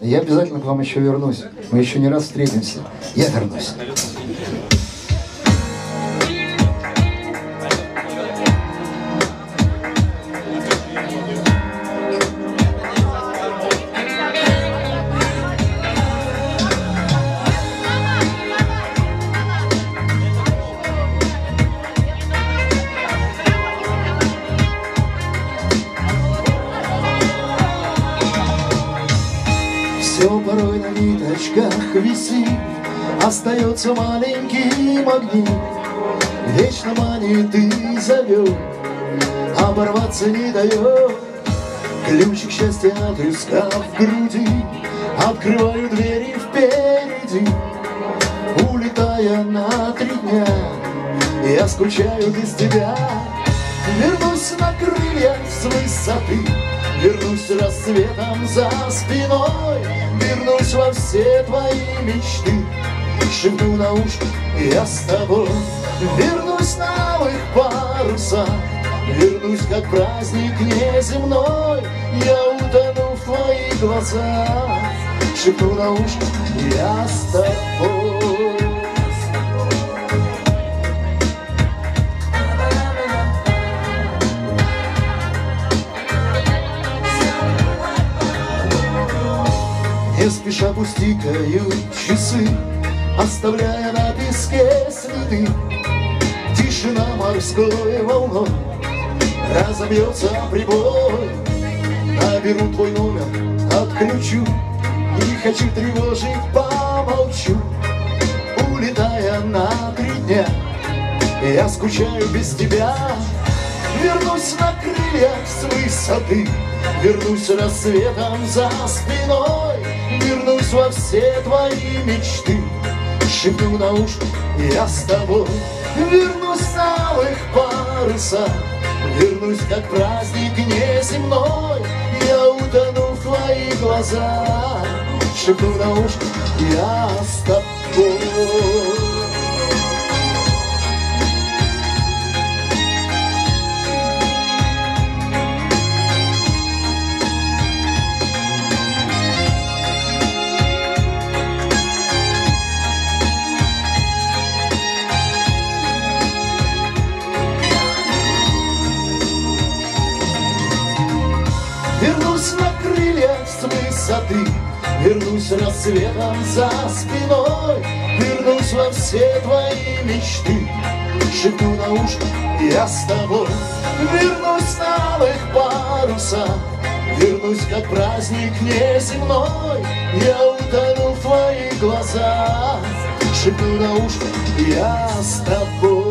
Я обязательно к вам еще вернусь. Мы еще не раз встретимся. Я вернусь. Порой на ниточках висит, остается маленький магнит. Вечно манит и зовет, оборваться не дает. Ключик счастья от леска в груди, открываю двери впереди. Улетая на 3 дня, я скучаю без тебя. Вернусь на крыльях с высоты, вернусь рассветом за спиной, вернусь во все твои мечты, шепну на ушко: я с тобой. Вернусь на новых парусах, вернусь как праздник неземной, я утону в твоих глазах, шепну на ушко: я с тобой. Не спеша пусть тикают часы, оставляя на песке следы. Тишина морской волной разобьется прибой. Наберу твой номер, отключу, не хочу тревожить, помолчу. Улетая на 3 дня, я скучаю без тебя. Вернусь на крыльях с высоты, вернусь рассветом за спиной, вернусь во все твои мечты, шепну на ушко: я с тобой. Вернусь на новых парусах, вернусь как праздник неземной, я утону в твоих глазах, шепну на ушко: я с тобой. Вернусь на крыльях с высоты, вернусь рассветом за спиной, вернусь во все твои мечты, шепну на ушко: я с тобой. Вернусь на новых парусах, вернусь как праздник неземной, я утону в твоих глазах, шепну на ушко: я с тобой.